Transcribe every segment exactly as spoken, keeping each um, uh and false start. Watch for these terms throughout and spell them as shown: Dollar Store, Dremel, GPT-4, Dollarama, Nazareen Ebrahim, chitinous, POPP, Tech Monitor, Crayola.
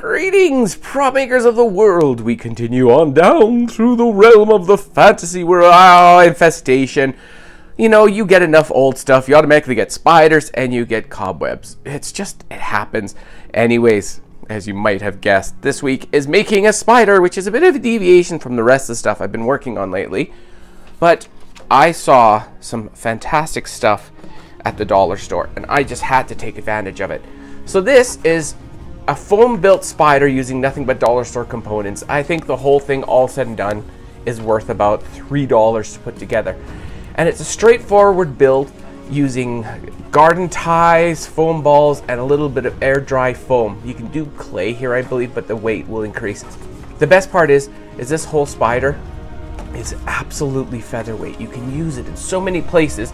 Greetings, prop makers of the world. We continue on down through the realm of the fantasy world. Oh, infestation. You know, you get enough old stuff, you automatically get spiders and you get cobwebs. It's just, it happens. Anyways, as you might have guessed, this week is making a spider, which is a bit of a deviation from the rest of the stuff I've been working on lately. But I saw some fantastic stuff at the dollar store and I just had to take advantage of it. So this is a foam built spider using nothing but dollar store components. I think the whole thing, all said and done, is worth about three dollars to put together. And it's a straightforward build using garden ties, foam balls, and a little bit of air dry foam. You can do clay here, I believe, but the weight will increase. The best part is, is this whole spider is absolutely featherweight. You can use it in so many places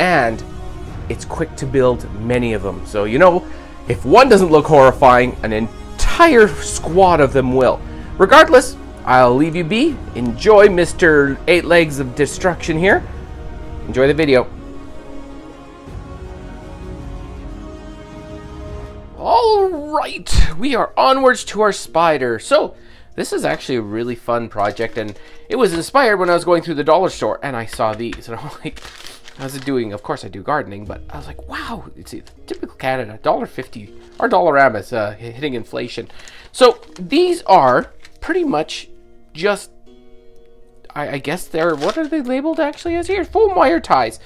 and it's quick to build many of them. So, you know, if one doesn't look horrifying, an entire squad of them will. Regardless, I'll leave you be. Enjoy Mister Eight Legs of Destruction here. Enjoy the video. Alright, we are onwards to our spider. So, this is actually a really fun project, and it was inspired when I was going through the dollar store, and I saw these, and I'm like, how's it doing? Of course I do gardening, but I was like, wow, it's typical Canada, one dollar fifty. Our Dollarama is uh, hitting inflation. So these are pretty much just, I, I guess they're, what are they labeled actually as here? Foam wire ties.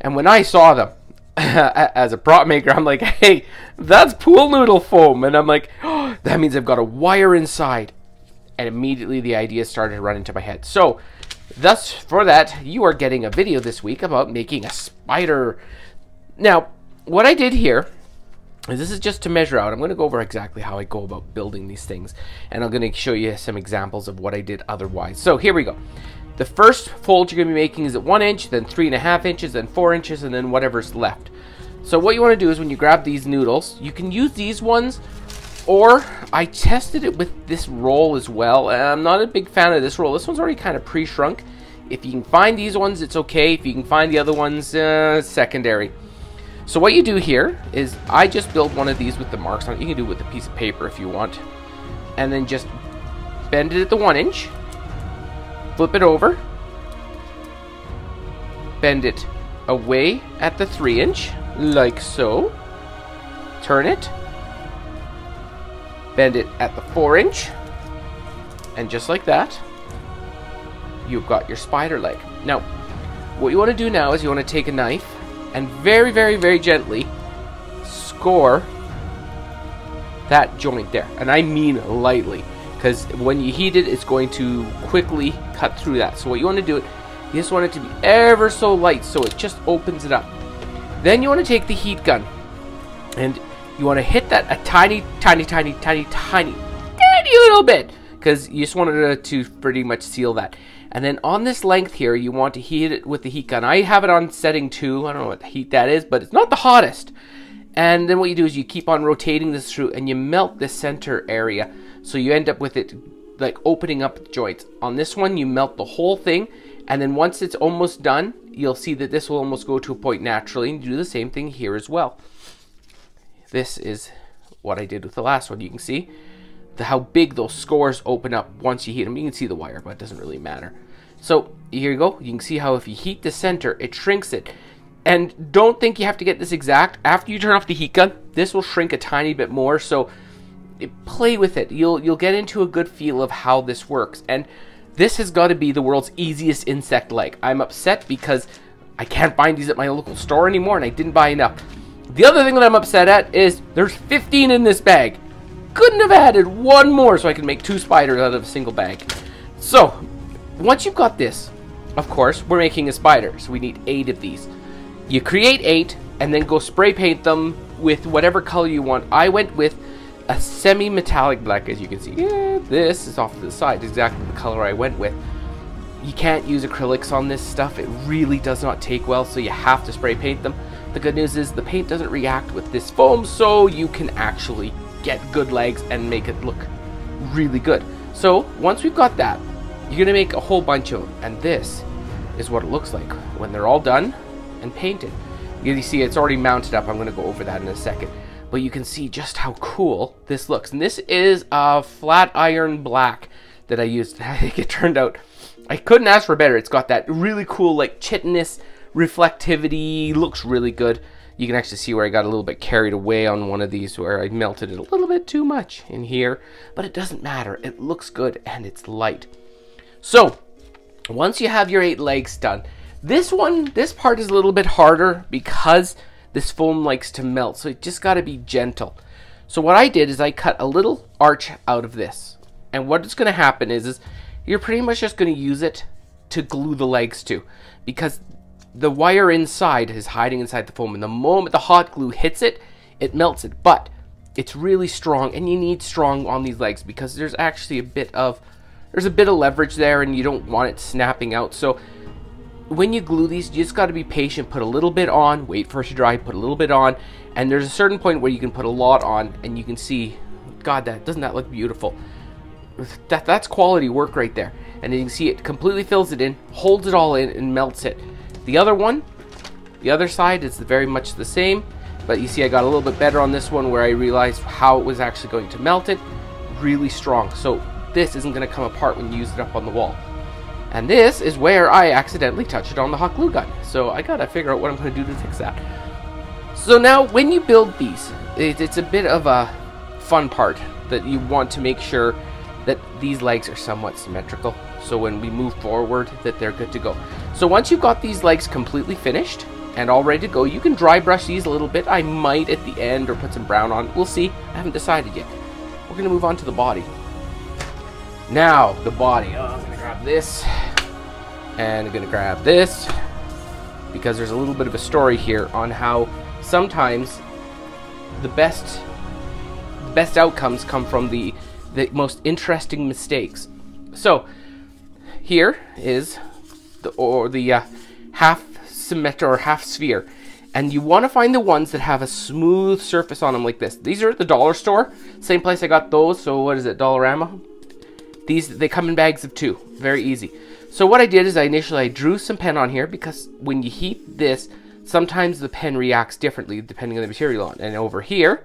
And when I saw them as a prop maker, I'm like, hey, that's pool noodle foam. And I'm like, oh, that means I've got a wire inside. And immediately the idea started to run into my head. So thus, for that, you are getting a video this week about making a spider. Now, what I did here is, this is just to measure out. I'm going to go over exactly how I go about building these things, and I'm going to show you some examples of what I did otherwise. So here we go. The first fold you're going to be making is at one inch, then three and a half inches, then four inches, and then whatever's left. So what you want to do is, when you grab these noodles, you can use these ones, or I tested it with this roll as well. I'm not a big fan of this roll. This one's already kind of pre-shrunk. If you can find these ones, it's okay. If you can find the other ones, uh, secondary. So what you do here is, I just build one of these with the marks on it. You can do it with a piece of paper if you want. And then just bend it at the one inch, flip it over, bend it away at the three inch, like so, turn it, bend it at the four inch, and just like that, you've got your spider leg. Now, what you want to do now is, you want to take a knife and very, very, very gently score that joint there. And I mean lightly, because when you heat it, it's going to quickly cut through that. So what you want to do, you just want it to be ever so light, so it just opens it up. Then you want to take the heat gun, and you want to hit that a tiny, tiny, tiny, tiny, tiny, tiny little bit, because you just wanted to pretty much seal that. And then on this length here, you want to heat it with the heat gun. I have it on setting two. I don't know what heat that is, but it's not the hottest. And then what you do is, you keep on rotating this through, and you melt the center area. So you end up with it like opening up the joints. On this one, you melt the whole thing. And then once it's almost done, you'll see that this will almost go to a point naturally. And you do the same thing here as well. This is what I did with the last one. You can see the, how big those scores open up once you heat them. You can see the wire, but it doesn't really matter. So here you go. You can see how if you heat the center, it shrinks it. And don't think you have to get this exact. After you turn off the heat gun, this will shrink a tiny bit more. So play with it. You'll, you'll get into a good feel of how this works. And this has got to be the world's easiest insect leg. I'm upset because I can't find these at my local store anymore, and I didn't buy enough. The other thing that I'm upset at is, there's fifteen in this bag. Couldn't have added one more so I can make two spiders out of a single bag. So, once you've got this, of course, we're making a spider. So we need eight of these. You create eight and then go spray paint them with whatever color you want. I went with a semi-metallic black, as you can see. Yeah, this is off to the side, exactly the color I went with. You can't use acrylics on this stuff. It really does not take well, so you have to spray paint them. The good news is, the paint doesn't react with this foam, so you can actually get good legs and make it look really good. So once we've got that, you're gonna make a whole bunch of them, and this is what it looks like when they're all done and painted. You see it's already mounted up. I'm gonna go over that in a second. but you can see just how cool this looks. And this is a flat iron black that I used. I think it turned out, I couldn't ask for better. It's got that really cool like chitinous reflectivity, looks really good. You can actually see where I got a little bit carried away on one of these where I melted it a little bit too much in here, but it doesn't matter. It looks good and it's light. So once you have your eight legs done, this one, this part is a little bit harder because this foam likes to melt. So you just got to be gentle. So what I did is I cut a little arch out of this. And what's going to happen is, is you're pretty much just going to use it to glue the legs to, because the wire inside is hiding inside the foam, and the moment the hot glue hits it, it melts it. But it's really strong, and you need strong on these legs because there's actually a bit of there's a bit of leverage there, and you don't want it snapping out. So when you glue these, you just got to be patient, put a little bit on, wait for it to dry, put a little bit on, and there's a certain point where you can put a lot on, and you can see, God, that doesn't that look beautiful? That, that's quality work right there. And you can see it completely fills it in, holds it all in, and melts it. The other one, the other side, is very much the same, but you see I got a little bit better on this one where I realized how it was actually going to melt it. Really strong. So this isn't going to come apart when you use it up on the wall. And this is where I accidentally touched it on the hot glue gun. So I got to figure out what I'm going to do to fix that. So now when you build these, it, it's a bit of a fun part that you want to make sure that these legs are somewhat symmetrical, so when we move forward that they're good to go. So once you've got these legs completely finished and all ready to go, you can dry brush these a little bit. I might at the end, or put some brown on. We'll see. I haven't decided yet. We're going to move on to the body. Now the body. Oh, I'm going to grab this and I'm going to grab this, because there's a little bit of a story here on how sometimes the best the best outcomes come from the the most interesting mistakes. So here is the or the uh, half symmetric or half sphere, and you want to find the ones that have a smooth surface on them like this. These are at the dollar store, same place I got those. So what is it, Dollarama? These, they come in bags of two, very easy. So what I did is I initially I drew some pen on here, because when you heat this, sometimes the pen reacts differently depending on the material on. And over here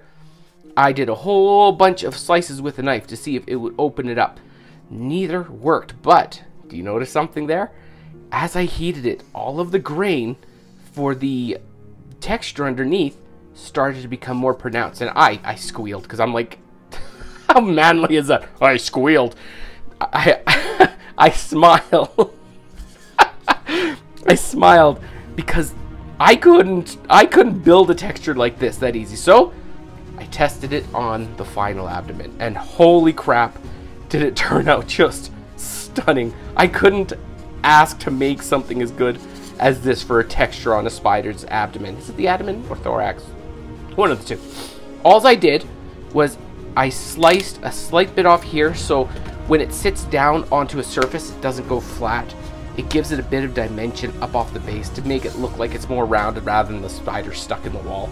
I did a whole bunch of slices with a knife to see if it would open it up. Neither worked, but do you notice something there? As I heated it, all of the grain for the texture underneath started to become more pronounced, and I, I squealed, because I'm like, how manly is that? I squealed. I, I, I smile. I smiled because I couldn't, I couldn't build a texture like this that easy. So I tested it on the final abdomen, and holy crap, did it turn out just stunning. I couldn't ask to make something as good as this for a texture on a spider's abdomen. Is it the abdomen or thorax? One of the two. All I did was I sliced a slight bit off here, so when it sits down onto a surface, it doesn't go flat. It gives it a bit of dimension up off the base to make it look like it's more rounded rather than the spider stuck in the wall.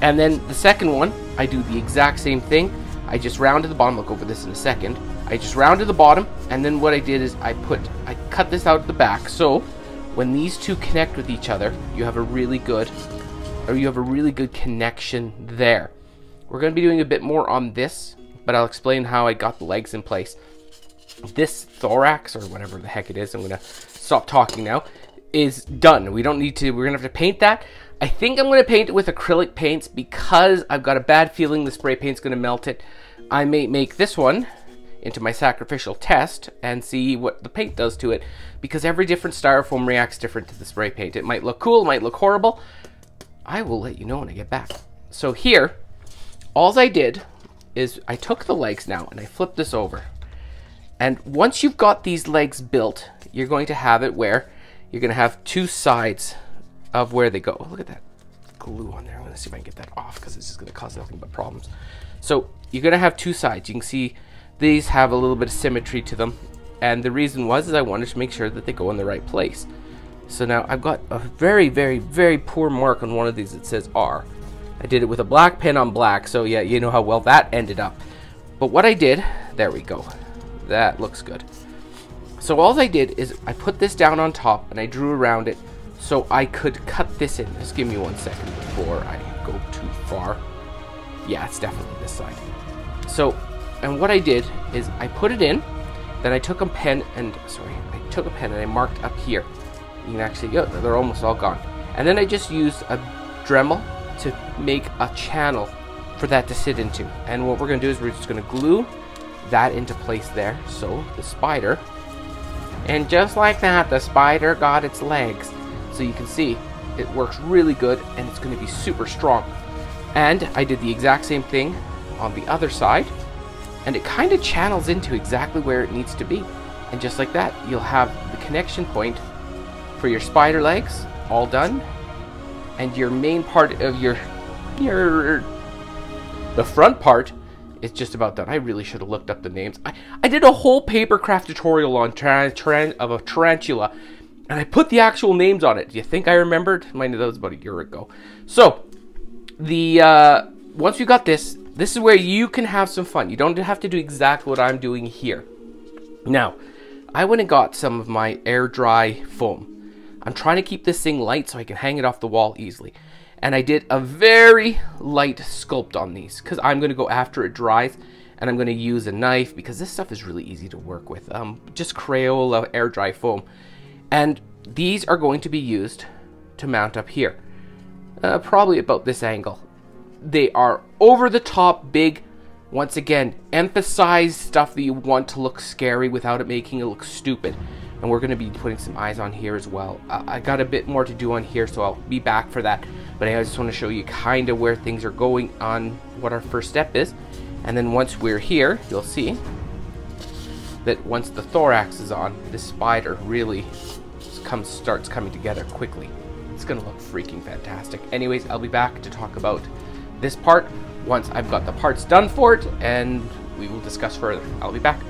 And then the second one, I do the exact same thing. I just rounded the bottom. I'll go over this in a second. I just rounded the bottom, and then what I did is I put, I cut this out at the back. So when these two connect with each other, you have a really good, or you have a really good connection there. We're going to be doing a bit more on this, but I'll explain how I got the legs in place. This thorax, or whatever the heck it is, I'm going to stop talking now, is done. We don't need to, we're going to have to paint that. I think I'm going to paint it with acrylic paints, because I've got a bad feeling the spray paint's going to melt it. I may make this one into my sacrificial test and see what the paint does to it, because every different styrofoam reacts different to the spray paint. It might look cool, it might look horrible. I will let you know when I get back. So here, all I did is I took the legs now and I flipped this over. And once you've got these legs built, you're going to have it where you're going to have two sides of where they go. Oh, look at that glue on there. I'm going to see if I can get that off, because this is going to cause nothing but problems. So you're going to have two sides. You can see these have a little bit of symmetry to them, and the reason was is I wanted to make sure that they go in the right place. So now I've got a very very very poor mark on one of these that says R. I did it with a black pen on black, so yeah, you know how well that ended up. But what I did, there we go, that looks good. So all I did is I put this down on top and I drew around it so I could cut this in. Just give me one second before I go too far. yeah, it's definitely this side. So, and what I did is I put it in, then I took a pen and, sorry, I took a pen and I marked up here. You can actually go, they're almost all gone. And then I just used a Dremel to make a channel for that to sit into. And what we're gonna do is we're just gonna glue that into place there. So the spider, and just like that, the spider got its legs. So you can see it works really good and it's gonna be super strong. And I did the exact same thing on the other side, and it kind of channels into exactly where it needs to be. And just like that, you'll have the connection point for your spider legs all done, and your main part of your your the front part is just about done. I really should have looked up the names. I, I did a whole paper craft tutorial on taran, taran, of a tarantula, and I put the actual names on it. Do you think I remembered? Mine, that was about a year ago. So the uh, once you got this, this is where you can have some fun. You don't have to do exactly what I'm doing here. Now, I went and got some of my air dry foam. I'm trying to keep this thing light so I can hang it off the wall easily. And I did a very light sculpt on these because I'm going to go after it dries, and I'm going to use a knife because this stuff is really easy to work with. Um, just Crayola air dry foam. And these are going to be used to mount up here. Uh, probably about this angle. They are over the top big. Once again, emphasize stuff that you want to look scary without it making it look stupid. And we're going to be putting some eyes on here as well. Uh, I got a bit more to do on here, so I'll be back for that. But I just want to show you kind of where things are going on, what our first step is. And then once we're here, you'll see that once the thorax is on, this spider really comes, starts coming together quickly. It's going to look freaking fantastic. Anyways, I'll be back to talk about this part once I've got the parts done for it, and we will discuss further. I'll be back.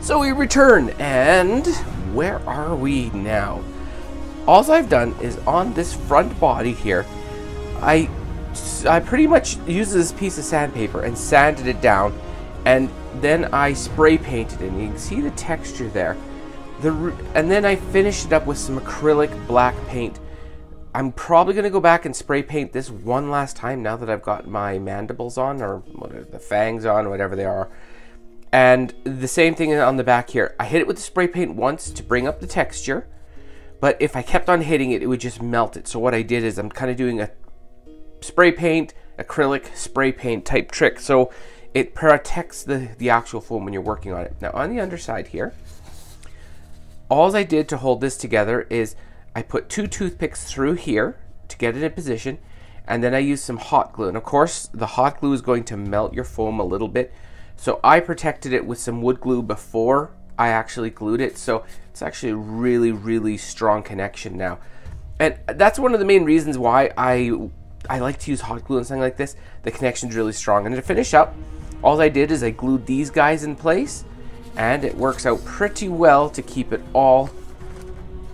So we return, and where are we now? All I've done is on this front body here, I, I pretty much used this piece of sandpaper and sanded it down, and then I spray painted it, and you can see the texture there. The, and then I finished it up with some acrylic black paint. I'm probably going to go back and spray paint this one last time now that I've got my mandibles on, or the fangs on, whatever they are. And the same thing on the back here. I hit it with the spray paint once to bring up the texture, but if I kept on hitting it, it would just melt it. So what I did is I'm kind of doing a spray paint, acrylic spray paint type trick. So it protects the, the actual foam when you're working on it. Now on the underside here, all I did to hold this together is I put two toothpicks through here to get it in position, and then I used some hot glue. And of course, the hot glue is going to melt your foam a little bit. So I protected it with some wood glue before I actually glued it. So it's actually a really, really strong connection now. And that's one of the main reasons why I I like to use hot glue and something like this. The connection's really strong. And to finish up, all I did is I glued these guys in place, and it works out pretty well to keep it all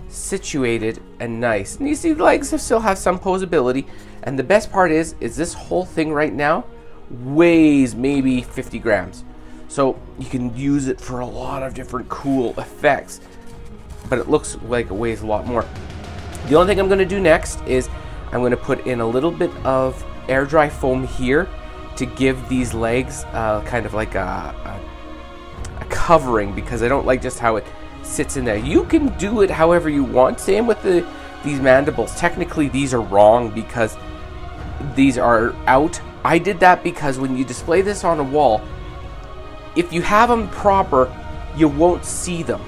situated and nice. And you see the legs still have some posability. And the best part is, is this whole thing right now weighs maybe fifty grams, so you can use it for a lot of different cool effects, but it looks like it weighs a lot more. The only thing I'm going to do next is I'm going to put in a little bit of air dry foam here to give these legs uh, kind of like a, a, a covering, because I don't like just how it sits in there. You can do it however you want. Same with the these mandibles. Technically these are wrong because these are out. I did that because when you display this on a wall, if you have them proper, you won't see them.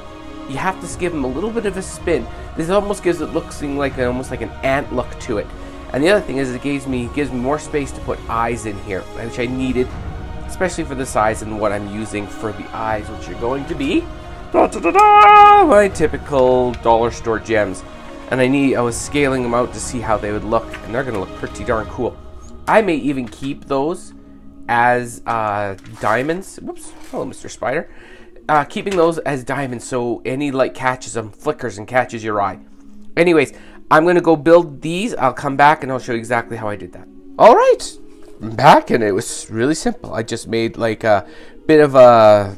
You have to give them a little bit of a spin. This almost gives it looking like an, almost like an ant look to it. And the other thing is, it gives me gives me more space to put eyes in here, which I needed, especially for the size and what I'm using for the eyes, which are going to be da, da, da, da, my typical dollar store gems. And I need I was scaling them out to see how they would look, and they're going to look pretty darn cool. I may even keep those as uh, diamonds. Whoops, hello Mister Spider. Uh, keeping those as diamonds so any light catches them, flickers and catches your eye. Anyways, I'm gonna go build these. I'll come back and I'll show you exactly how I did that. All right, I'm back, and it was really simple. I just made like a bit of a,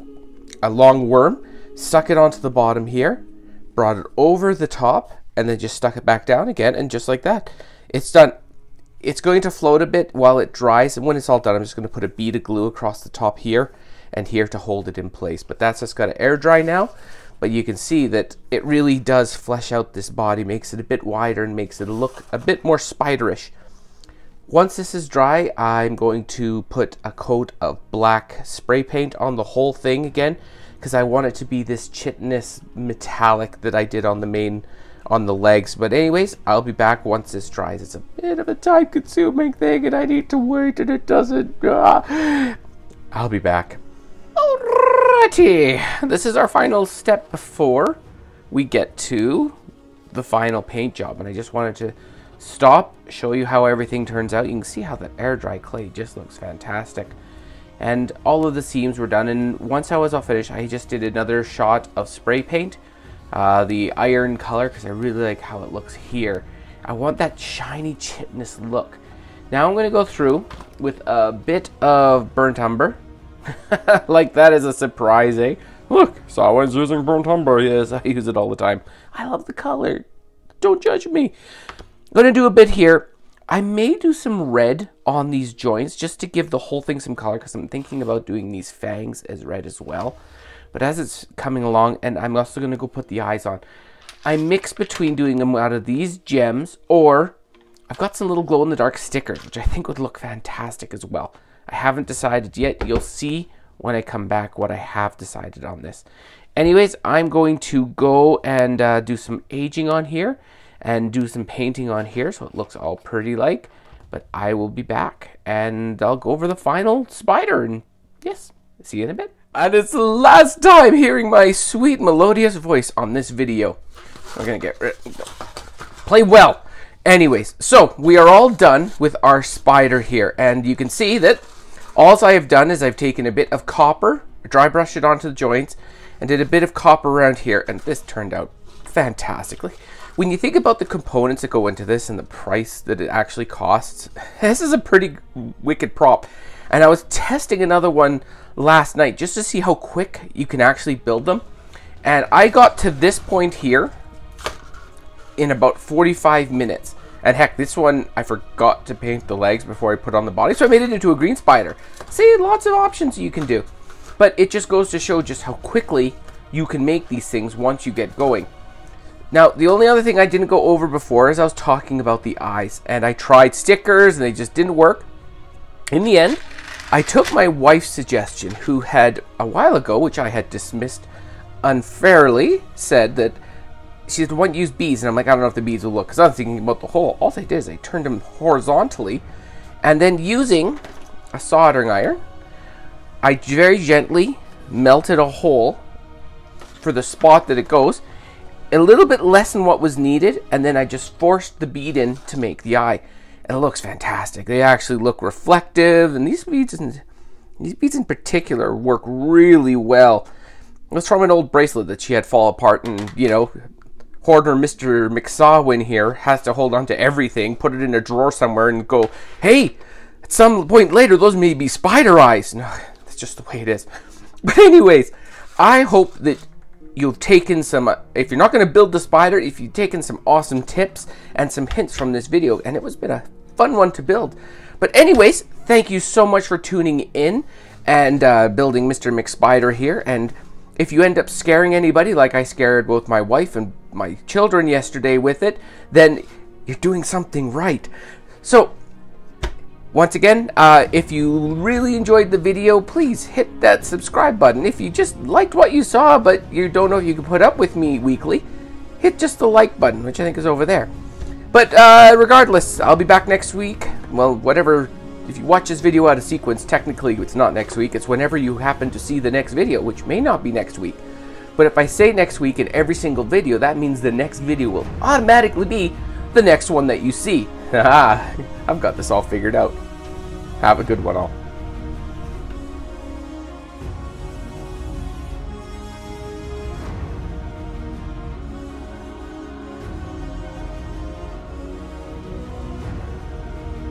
a long worm, stuck it onto the bottom here, brought it over the top, and then just stuck it back down again, and just like that, it's done. It's going to float a bit while it dries, and when it's all done, I'm just going to put a bead of glue across the top here and here to hold it in place. But that's just got to air dry now. But you can see that it really does flesh out this body, makes it a bit wider and makes it look a bit more spiderish. Once this is dry, I'm going to put a coat of black spray paint on the whole thing again, because I want it to be this chitinous metallic that I did on the main, on the legs. But anyways, I'll be back once this dries. It's a bit of a time-consuming thing, and I need to wait, and it doesn't. Ah. I'll be back. Alrighty, this is our final step before we get to the final paint job, and I just wanted to stop, show you how everything turns out. You can see how that air dry clay just looks fantastic, and all of the seams were done. And once I was all finished, I just did another shot of spray paint, uh, the iron color, because I really like how it looks here. I want that shiny chitinous look. Now I'm going to go through with a bit of burnt umber. Like, that is a surprise, eh? Look, someone's using burnt umber. Yes, I use it all the time. I love the color. Don't judge me. I'm going to do a bit here. I may do some red on these joints just to give the whole thing some color, because I'm thinking about doing these fangs as red as well. But as it's coming along, and I'm also going to go put the eyes on. I mix between doing them out of these gems, or I've got some little glow-in-the-dark stickers, which I think would look fantastic as well. I haven't decided yet. You'll see when I come back what I have decided on this. Anyways, I'm going to go and uh, do some aging on here and do some painting on here so it looks all pretty like. But I will be back and I'll go over the final spider, and yes, see you in a bit. And it's the last time hearing my sweet melodious voice on this video. We're gonna get rid of play well. Anyways, so we are all done with our spider here, and you can see that all I have done is I've taken a bit of copper, dry brushed it onto the joints, and did a bit of copper around here, and this turned out fantastically. When you think about the components that go into this and the price that it actually costs, this is a pretty wicked prop. And I was testing another one last night just to see how quick you can actually build them, and I got to this point here in about forty-five minutes. And heck, this one I forgot to paint the legs before I put on the body, so I made it into a green spider. See, lots of options you can do, but it just goes to show just how quickly you can make these things once you get going. Now, the only other thing I didn't go over before is I was talking about the eyes, and I tried stickers and they just didn't work. In the end, I took my wife's suggestion, who had a while ago, which I had dismissed unfairly, said that she said, why don't you use beads? And I'm like, I don't know if the beads will look, because I was thinking about the hole. All I did is I turned them horizontally, and then using a soldering iron, I very gently melted a hole for the spot that it goes, a little bit less than what was needed, and then I just forced the bead in to make the eye. And it looks fantastic. They actually look reflective, and these beads, in, these beads in particular work really well. It was from an old bracelet that she had fall apart, and, you know, hoarder Mister McSawin here has to hold on to everything, put it in a drawer somewhere, and go, hey, at some point later, those may be spider eyes. No, that's just the way it is. But anyways, I hope that you've taken some, uh, if you're not going to build the spider, if you've taken some awesome tips and some hints from this video, and it was been a fun one to build. But anyways, thank you so much for tuning in and uh, building Mister McSpider here. And if you end up scaring anybody, like I scared both my wife and my children yesterday with it, then you're doing something right. So once again, uh, if you really enjoyed the video, please hit that subscribe button. If you just liked what you saw, but you don't know if you can put up with me weekly, hit just the like button, which I think is over there. But uh, regardless, I'll be back next week. Well, whatever, if you watch this video out of sequence, technically it's not next week. It's whenever you happen to see the next video, which may not be next week. But if I say next week in every single video, that means the next video will automatically be the next one that you see. I've got this all figured out. Have a good one all.